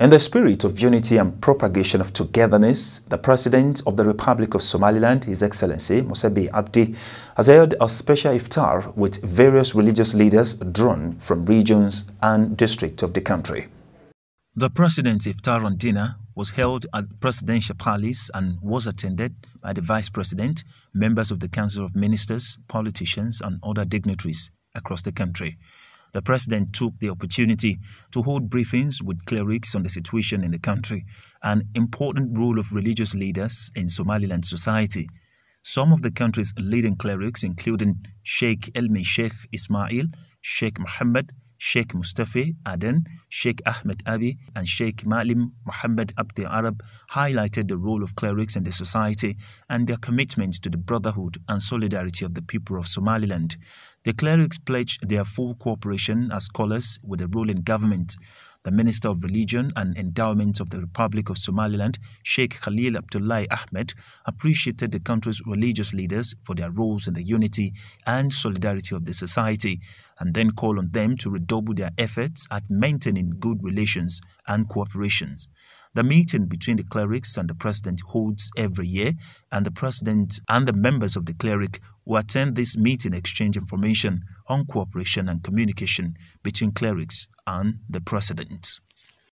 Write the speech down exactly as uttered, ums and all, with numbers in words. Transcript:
In the spirit of unity and propagation of togetherness, the President of the Republic of Somaliland, His Excellency Muse Bihi Abdi, has held a special iftar with various religious leaders drawn from regions and districts of the country. The President's iftar and dinner was held at Presidential Palace and was attended by the Vice President, members of the Council of Ministers, politicians and other dignitaries across the country. The President took the opportunity to hold briefings with clerics on the situation in the country and important role of religious leaders in Somaliland society. Some of the country's leading clerics, including Sheikh Elmi Sheikh Ismail, Sheikh Muhammad, Sheikh Mustafa Aden, Sheikh Ahmed Abi and Sheikh Malim Mohammed Abdi Arab, highlighted the role of clerics in the society and their commitment to the brotherhood and solidarity of the people of Somaliland. The clerics pledged their full cooperation as scholars with the ruling government. The Minister of Religion and Endowment of the Republic of Somaliland, Sheikh Khalil Abdullahi Ahmed, appreciated the country's religious leaders for their roles in the unity and solidarity of the society, and then called on them to redouble their efforts at maintaining good relations and cooperation. The meeting between the clerics and the President holds every year, and the President and the members of the cleric who attend this meeting exchange information on cooperation and communication between clerics and the President.